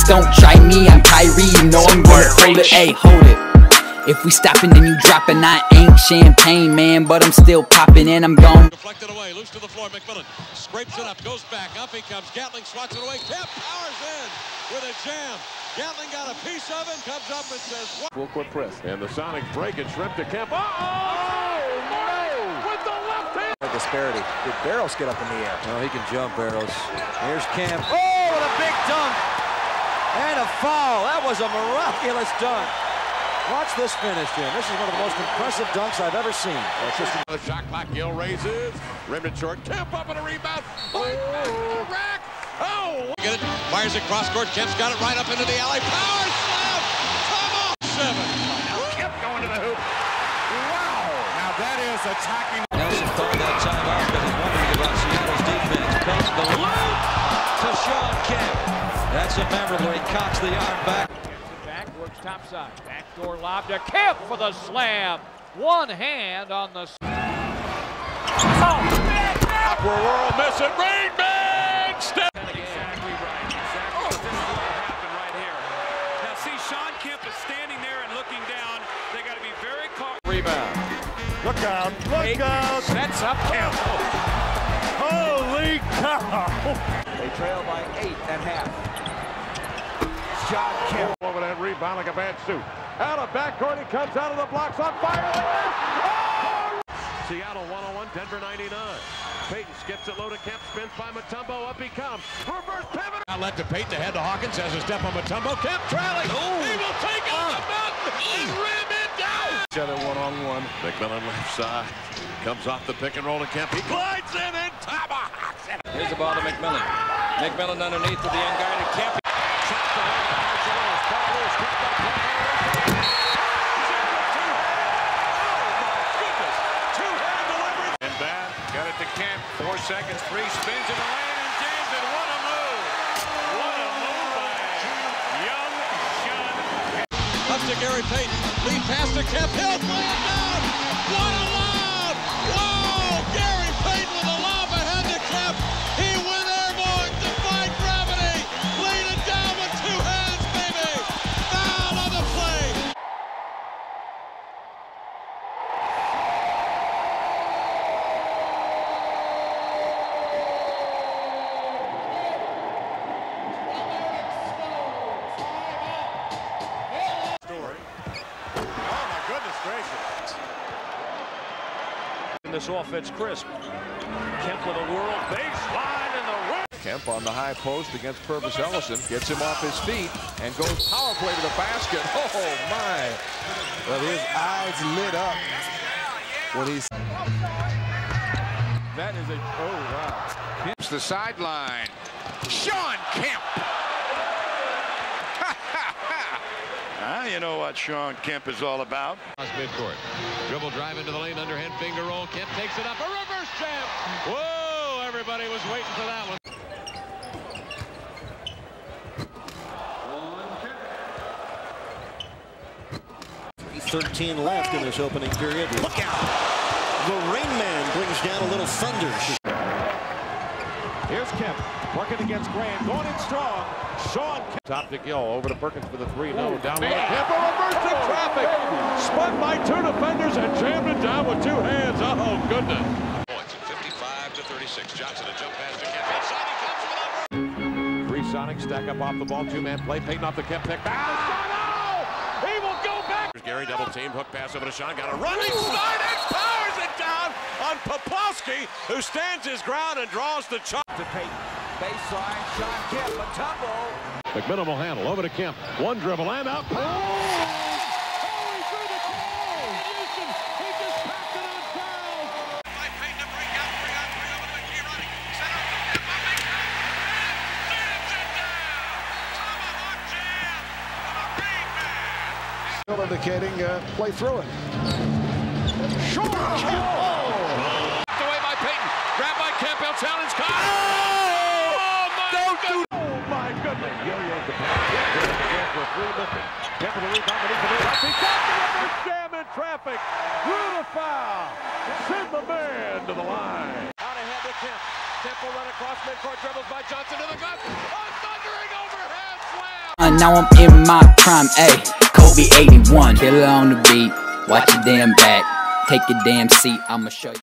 Shots don't try me, I'm Kyrie, you know I'm gonna hold it. Hey, hold it. If we stopping, then you dropping. I ain't champagne, man, but I'm still popping and I'm gone. Deflected away, loose to the floor, McMillan. Scrapes it up, goes back, up he comes. Gatling swats it away, Kemp powers in with a jam. Gatling got a piece of it, comes up and says... Full court press, and the Sonic break and shrimp to Kemp. Oh! With the left hand! Disparity. Did Barros get up in the air? Oh, he can jump, Barros. Here's Kemp. Oh, what a big dunk! And a foul. That was a miraculous dunk. Watch this finish, Jim. This is one of the most impressive dunks I've ever seen. That's just a shot clock. Gill raises. Rimmed it short. Kemp up on a rebound. Point back to rack. Oh! Get it. Fires it cross court. Kemp's got it right up into the alley. Power slam. Come on. 7. Now Kemp going to the hoop. Wow. Now that is attacking. Nelson thought that time out because wondering about Seattle's defense. Comes the loop to Shawn Kemp. That's a memorable. He cocks the arm back. Topside, backdoor lob to Kemp for the slam. One hand on the... World miss it, rain bang! Step! Exactly right, exactly. Oh. This is what happened right here. Now see, Shawn Kemp is standing there and looking down. They got to be very cautious. Rebound. Look out, look out! Sets up Kemp. Oh. Holy cow! They trail by 8 and a half. Shawn Kemp. Rebound like a bad suit. Out of backcourt, he comes out of the blocks on fire. Oh! Seattle 101, Denver 99. Payton skips it low to Kemp, spins by Mutombo, up he comes. Reverse pivot. Outlet to Payton, ahead to Hawkins, has a step on Mutombo. Kemp trailing. Ooh. He will take it on the mountain and rim it down. Each other one-on-one. McMillan left side. Comes off the pick and roll to Kemp. He glides in and tomahawks it. Here's the ball to McMillan. McMillan underneath to the unguarded Kemp. Kemp, 4 seconds, three spins in the lane and jams it. What a move! What a move by young Shawn Kemp. Up to Gary Payton, lead pass to Kemp, he'll play it down! What a lob! Wow! Gary Payton with a lob ahead to Kemp. He went airborne, defied gravity, laid it down with 2 hands, baby! Foul on the play! This offense crisp. Kemp with a world baseline in the rim. Kemp on the high post against Purvis Ellison. Gets him off his feet and goes power play to the basket. Oh, my. Well, his eyes lit up when he's... That is a... Oh, wow. Kemp's the sideline. Shawn Kemp. Ah, you know what Shawn Kemp is all about. Midcourt. Dribble drive into the lane, underhand finger roll. Kemp takes it up, a reverse jam. Whoa, everybody was waiting for that one. One. 13 left in this opening period. Look out! The Rain Man brings down a little thunder. Here's Kemp, working against Grant, going in strong. Shawn Kemp. Top to Gill, over to Perkins for the three. No, down with Kemp, a reverse in traffic. Spun by 2 defenders and jammed it down with 2 hands. Oh, goodness. Points at 55 to 36. Johnson, a jump pass to Kemp. Sonic comes with a... 3 Sonic stack up off the ball. 2-man play. Payton off the Kemp pick. Ah! He will go back. Here's Gary double team. Hook pass over to Shawn. Got a running side and powers it down on Popowski, who stands his ground and draws the chalk. To Payton. Baseline, Shawn Kemp, Mutombo. McMillan will handle, over to Kemp. 1 dribble and out. Oh! He threw the ball! He just packed it on foul! By Payton to break out, 3 on 3 over the key running. Center to Kemp, a big shot, and slams it down! Tomahawk jam from a big man! Still indicating play through it. Shawn Kemp! Oh! Knocked away by Payton, grabbed by Kemp, he'll challenge Kyle! Oh! Jam in traffic, through the foul, send the man to the line. Out ahead to Kemp. Kemp will run across midcourt, dribbles by Johnson to the gut. A thundering overhead slam. line, now I'm in my prime. Ayy, Kobe 81, killer on the beat, watch your damn back, take your damn seat, I'ma show you.